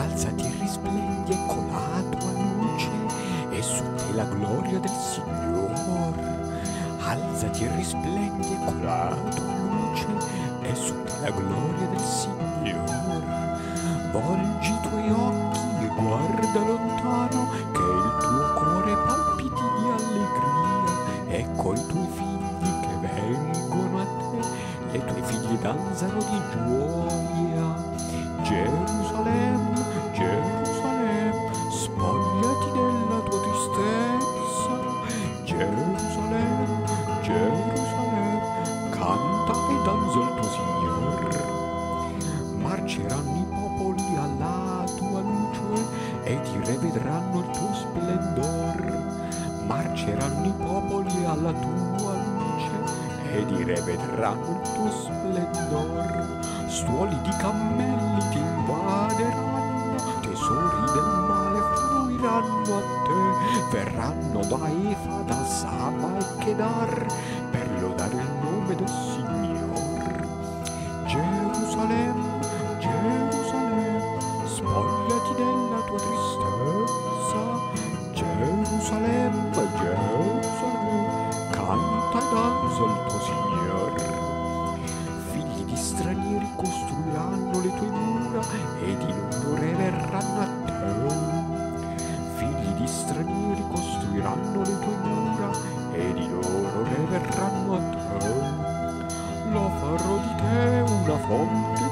alzati e risplendi, ecco la tua luce, e su te la gloria del Signor. Alzati e risplendi, ecco la tua luce, e su te la gloria del Signor. Volgi i tuoi occhi e guarda lontano, che il tuo cuore palpiti di allegria. Ecco i tuoi figli che vengono a te, le tue figlie danzano di gioia. Gerusalemme, Gerusalemme, spogliati della tua tristezza. Gerusalemme, Gerusalemme, canta e danza il tuo Signor. Marceranno i popoli alla tua luce e ti rivedranno il tuo splendor. Marceranno i popoli alla tua luce e ti rivedranno il tuo splendor. Stuoli di cammelli ti invaderanno, tesori del mare fluiranno a te, verranno da Efa, da Saba e Chedar, per lodare il nome del Signor. Gerusalemme, Gerusalemme, spogliati della tua tristezza. Gerusalemme, Gerusalemme, canta e danza il tuo Signor. Stranieri costruiranno le tue mura ed in onore verranno a te. Figli di stranieri costruiranno le tue mura ed in onore verranno a te. Lo farò di te una fonte